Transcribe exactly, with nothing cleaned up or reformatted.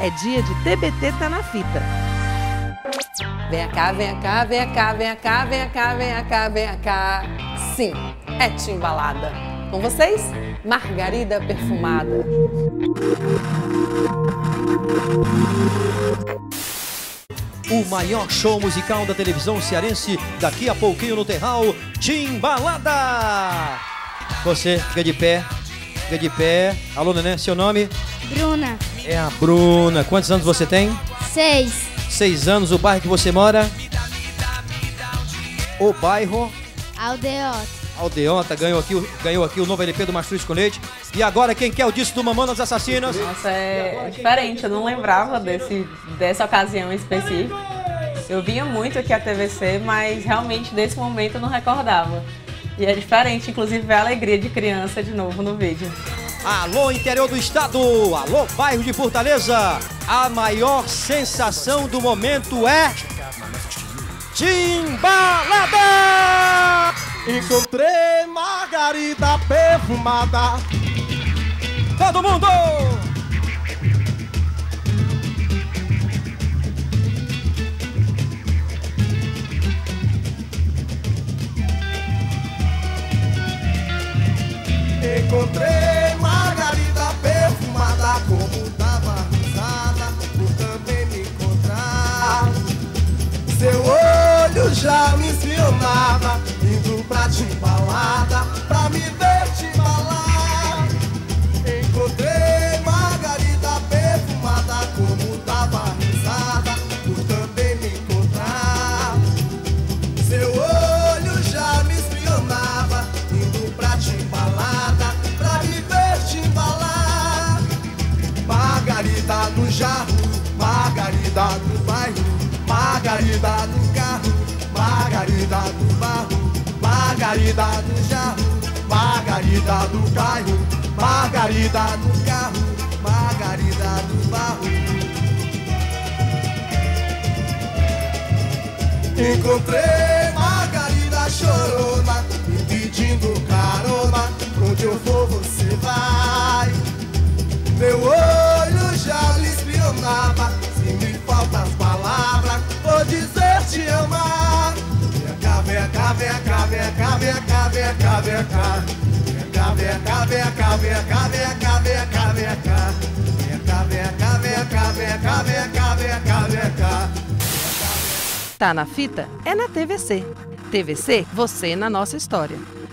é dia de T B T TaNaFita. Vem cá, vem cá, vem cá, vem cá, vem cá, vem cá, vem cá. Sim, é Timbalada. Com vocês, Margarida Perfumada. O maior show musical da televisão cearense, daqui a pouquinho no Terral, Timbalada! Você fica de pé, fica de pé. Aluna, né? Seu nome? Bruna. É a Bruna. Quantos anos você tem? Seis. Seis anos. O bairro que você mora? O bairro? Aldeota. Aldeota ganhou aqui, ganhou aqui o novo L P do Mastruz com Leite. E agora, quem quer o disco do Mamãe das Assassinas? Nossa, é diferente. Eu não lembrava desse, dessa ocasião em específico. Eu via muito aqui a T V C, mas realmente desse momento eu não recordava. E é diferente, inclusive, ver a alegria de criança de novo no vídeo. Alô, interior do estado! Alô, bairro de Fortaleza! A maior sensação do momento é... Timbalada! Encontrei Margarida Perfumada. Todo mundo! Encontrei Margarida Perfumada, como dava risada por também me encontrar. Seu olho já me espionava, indo pra Timbalada, pra me ver timbalar. Encontrei Margarida Perfumada, como dava risada por também me encontrar. Seu olho já me espionava, indo pra Timbalada, pra me ver timbalar. Margarida no jarro, Margarida no bairro, Margarida no carro, Margarida do barro, Margarida do jarro, Margarida do carro, Margarida do carro, Margarida do barro. Encontrei Margarida chorona, me pedindo carona, pra onde eu for você vai. Meu olho já lhe espionava, se me faltam as palavras, vou dizer te amar. Vem cá, vem cá, vem cá, vem cá, vem cá, vem cá. Vem cá, vem cá, vem cá, vem cá, vem cá, vem cá, vem cá. Vem cá, vem cá, vem cá, vem cá, vem cá, vem cá, vem cá. Tá na fita? É na T V C. T V C, você na nossa história.